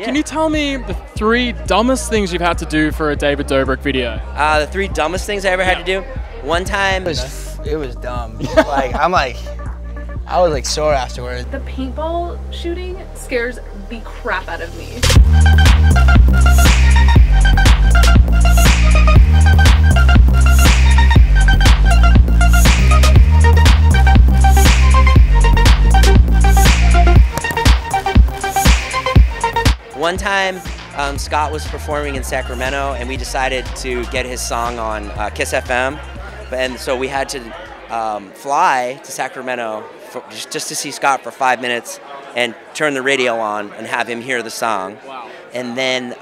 Yeah. Can you tell me the three dumbest things you've had to do for a David Dobrik video? The three dumbest things I ever had to do? One time... It was dumb. Like, I was like sore afterwards. The paintball shooting scares the crap out of me. One time, Scott was performing in Sacramento, and we decided to get his song on Kiss FM, and so we had to fly to Sacramento for, just to see Scott for 5 minutes, and turn the radio on and have him hear the song. Wow. And then,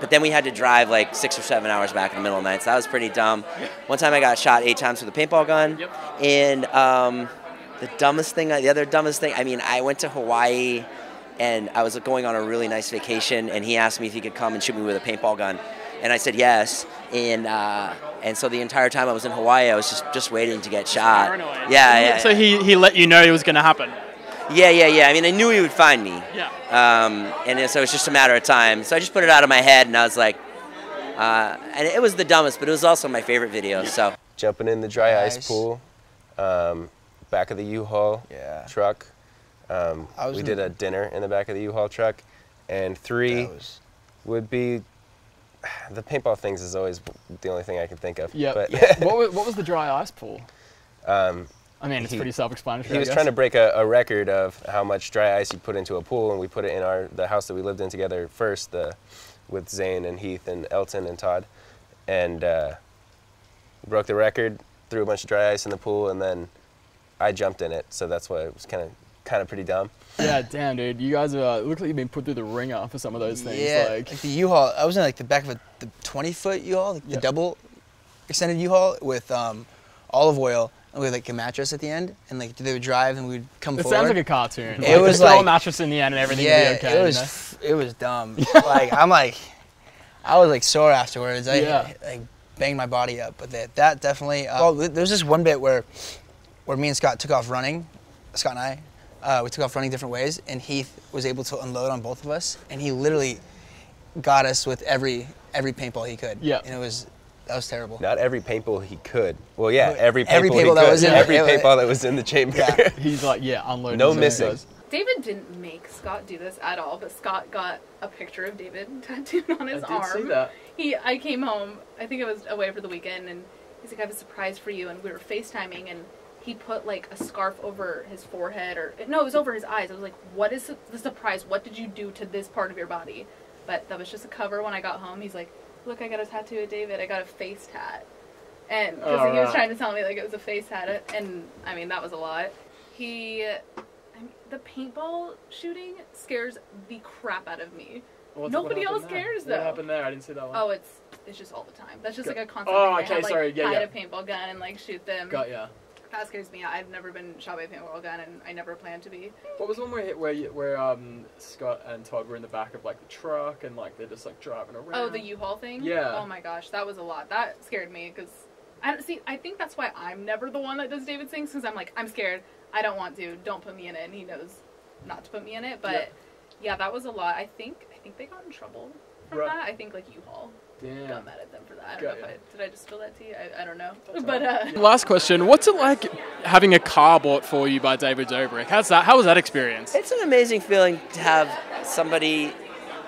but then we had to drive like 6 or 7 hours back in the middle of the night. So that was pretty dumb. One time, I got shot 8 times with a paintball gun, and the other dumbest thing. I mean, I went to Hawaii. And I was going on a really nice vacation, and he asked me if he could come and shoot me with a paintball gun, and I said yes. And so the entire time I was in Hawaii, I was just waiting to get shot. Paranoid. Yeah, yeah. So he let you know it was going to happen. Yeah, yeah, yeah. I mean, I knew he would find me. Yeah. And so it was just a matter of time. So I just put it out of my head, and I was like, and it was the dumbest, but it was also my favorite video. So jumping in the dry ice pool, back of the U-Haul truck. We did a dinner in the back of the U-Haul truck, and 3 would be the paintball things is always the only thing I could think of. But yeah. What was the dry ice pool? I mean, it's pretty self-explanatory. He was trying to break a record of how much dry ice you put into a pool, and we put it in the house that we lived in together first, with Zane and Heath and Elton and Todd, and broke the record, threw a bunch of dry ice in the pool, and then I jumped in it. So that's why it was kind of pretty dumb. Yeah, damn, dude. You guys are, look like you've been put through the ringer for some of those things. Yeah, like the U-Haul. I was in like the back of the 20-foot U-Haul, like the double extended U-Haul with olive oil, and we had like a mattress at the end, and like they would drive and we'd come forward. It sounds like a cartoon. It was like a mattress in the end and everything would be okay. It was dumb. Like I was like sore afterwards. I banged my body up, but that definitely. There was this one bit where me and Scott took off running, Scott and I. We took off running different ways, and Heath was able to unload on both of us, and he literally got us with every paintball he could. Yeah, and that was terrible. Not every paintball he could. Well, yeah, every paintball that was in the chamber. Yeah. He's like, unloading. No misses. David didn't make Scott do this at all, but Scott got a picture of David tattooed on his arm. I did see that. I came home. I think I was away for the weekend, and he's like, "I have a surprise for you," and we were FaceTiming, and he put like a scarf over his forehead, or no, it was over his eyes. I was like, what is the surprise? What did you do to this part of your body? But that was just a cover. When I got home, he's like, look, I got a tattoo of David. I got a face tat. And because he was trying to tell me like it was a face tat, and I mean, that was a lot. The paintball shooting scares the crap out of me. Well, nobody else cares though. What happened there? I didn't see that one. Oh, it's just all the time. That's just like a constant thing. Okay, sorry. Yeah, hide a paintball gun and like shoot them. Got ya. That scares me. I've never been shot by a paintball gun, and I never planned to be. What was the one where Scott and Todd were in the back of like the truck, and like they're just like driving around? Oh, the U-Haul thing. Yeah. Oh my gosh, that was a lot. That scared me because I think that's why I'm never the one that does David's things, because I'm like, I'm scared. I don't want to. Don't put me in it. And he knows not to put me in it. But yeah, that was a lot. I think they got in trouble from that. I think like U-Haul. Damn. Got mad at them for that. Did I just spill that tea? I don't know. But last question: what's it like having a car bought for you by David Dobrik? How was that experience? It's an amazing feeling to have somebody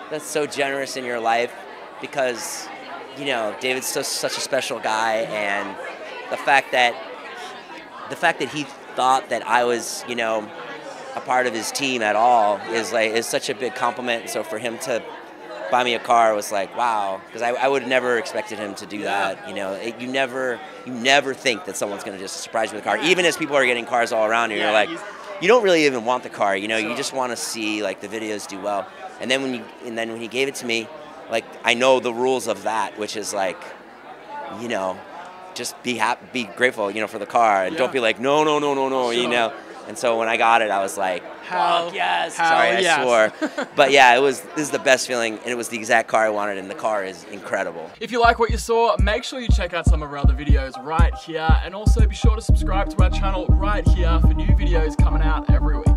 that's so generous in your life, because you know David's such a special guy, and the fact that he thought that I was a part of his team at all is such a big compliment. So for him to buy me a car was like, wow, because I would have never expected him to do that. You never think that someone's going to just surprise you with a car, even as people are getting cars all around you. You're like, you don't really even want the car, you just want to see like the videos do well. And then when he gave it to me, like, I know the rules of that, which is like, just be happy, be grateful for the car, and don't be like no. And so when I got it, I was like, hell yes. Sorry, I swore. But yeah, this is the best feeling, and it was the exact car I wanted, and the car is incredible. If you like what you saw, make sure you check out some of our other videos right here, and also be sure to subscribe to our channel right here for new videos coming out every week.